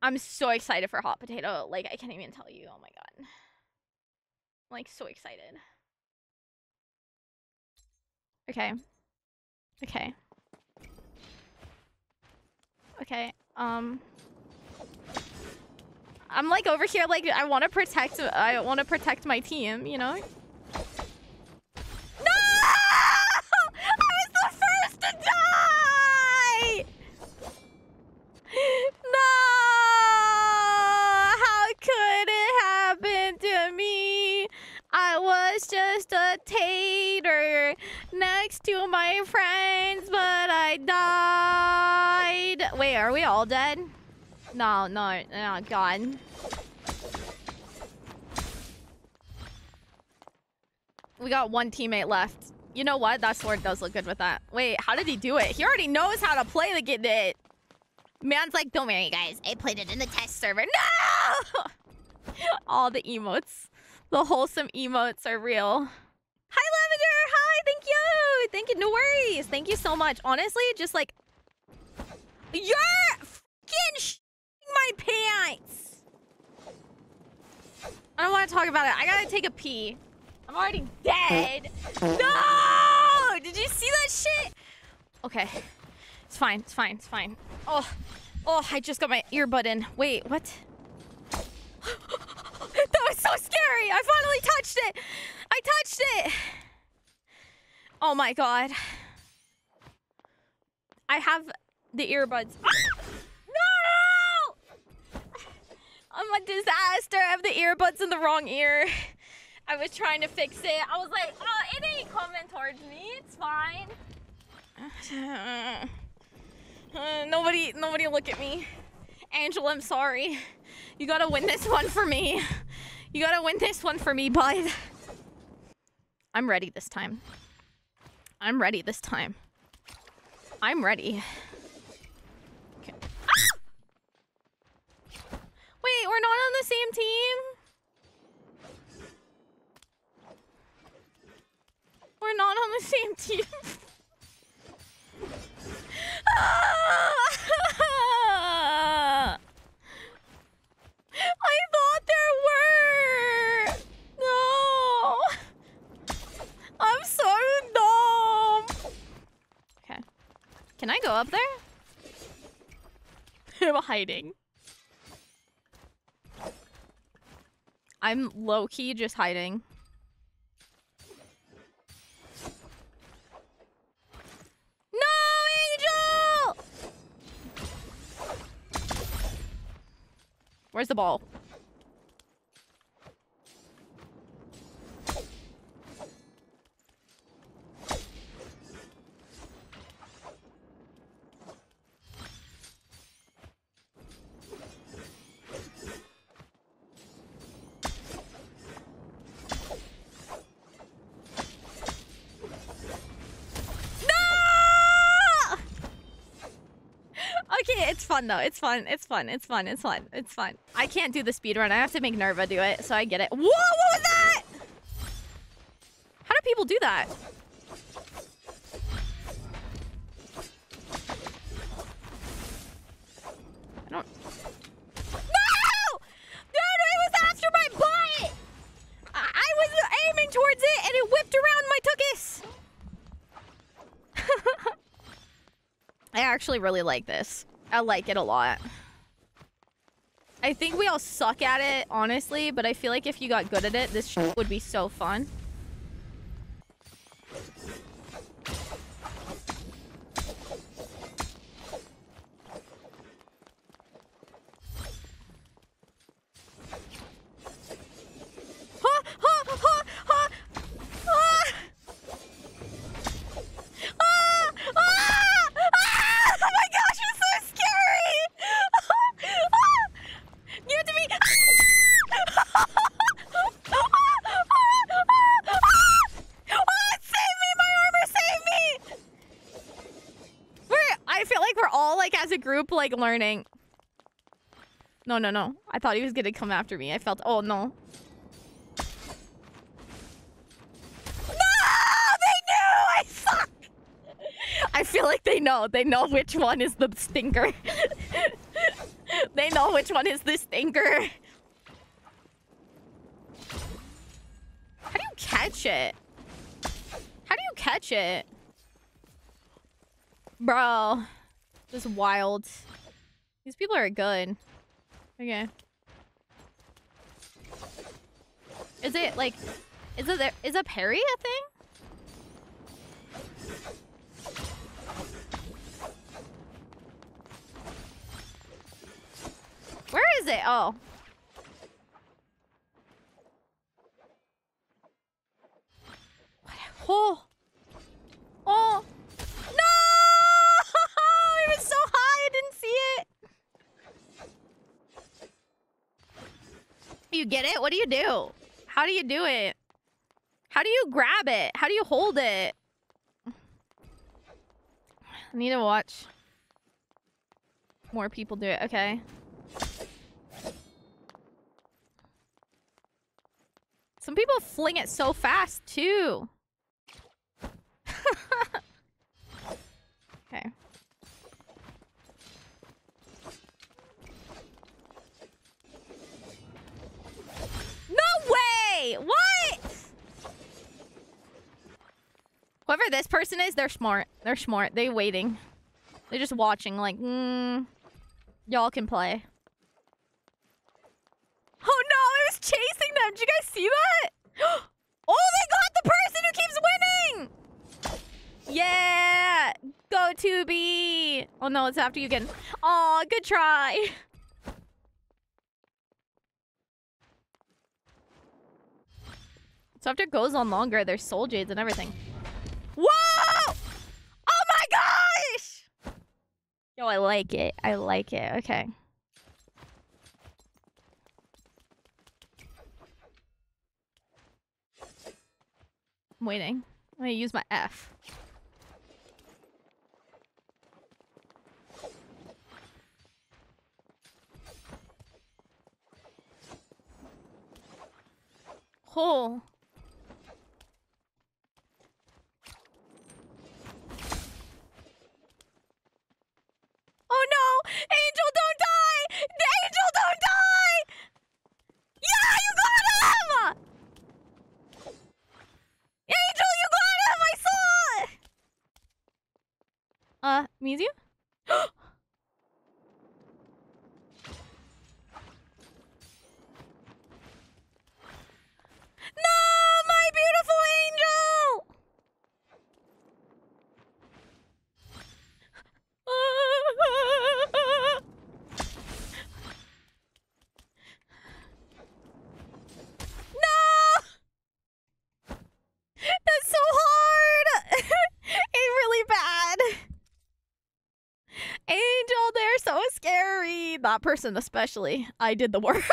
I'm so excited for Hot Potato. Like, I can't even tell you. Oh my god. I'm, like, so excited. Okay. Okay. Okay. I'm, like, over here, like, I want to protect my team, you know? No! I was the first to die! No! How could it happen to me? I was just a tater next to my friends, but I died. Wait, are we all dead? No, no, no, God. We got one teammate left. You know what? That sword does look good with that. Wait, how did he do it? He already knows how to play the game. Man's like, don't worry, guys. I played it in the test server. No! All the emotes. The wholesome emotes are real. Hi, Lavender! Hi, thank you! Thank you, no worries. Thank you so much. Honestly, just like... You're fucking sh**ing my pants! I don't want to talk about it. I gotta take a pee. I'm already dead. No! Did you see that shit? Okay. It's fine. It's fine. It's fine. Oh. Oh, I just got my earbud in. Wait, what? That was so scary. I finally touched it. I touched it. Oh my god. I have the earbuds. Ah! No! I'm a disaster. I have the earbuds in the wrong ear. I was trying to fix it. I was like, oh, it ain't coming towards me. It's fine. Nobody look at me. Angela, I'm sorry. You gotta win this one for me. You gotta win this one for me, bud. I'm ready this time. I'm ready this time. I'm ready. Okay. Ah! Wait, we're not on the same team? We're not on the same team. I thought there were. No. I'm so dumb. Okay. Can I go up there? I'm hiding. I'm low-key just hiding. Where's the ball? Though. It's fun. It's fun. It's fun. It's fun. It's fun. I can't do the speed run. I have to make Nerva do it, so I get it. Whoa! What was that? How do people do that? I don't. No! Dude, it was after my butt. I was aiming towards it, and it whipped around my tuchus. I actually really like this. I like it a lot. I think we all suck at it, honestly, but I feel like if you got good at it, this shit would be so fun. Like learning. No, no, no. I thought he was gonna come after me. I felt. Oh no. No! They knew. I suck. I feel like they know. They know which one is the stinker. They know which one is the stinker. How do you catch it? How do you catch it? Bro. This is wild. These people are good. Okay. Is it like... Is a parry a thing? Where is it? Oh. What a hole. Oh. No! It was so high, I didn't see it. You get it? What do you do? How do you do it? How do you grab it? How do you hold it? I need to watch more people do it. Okay. Some people fling it so fast, too. Okay. No way! What? Whoever this person is, they're smart. They're smart. They're waiting. They're just watching like, y'all can play. Oh no, I was chasing them. Did you guys see that? Oh, they got the person who keeps winning! Yeah! Go to B! Oh no, it's after you again. Aw, good try. So after it goes on longer, there's soul jades and everything. Whoa! Oh my gosh! Yo, I like it. I like it. Okay. I'm waiting. I'm gonna use my F. Hole. Oh no! Angel, don't die! Angel, don't die! Yeah, you got him! Angel, you got him! I saw it! Museum? No! My beautiful angel! No! That's so hard! It's really bad. Angel, they're so scary. That person especially. I did the work.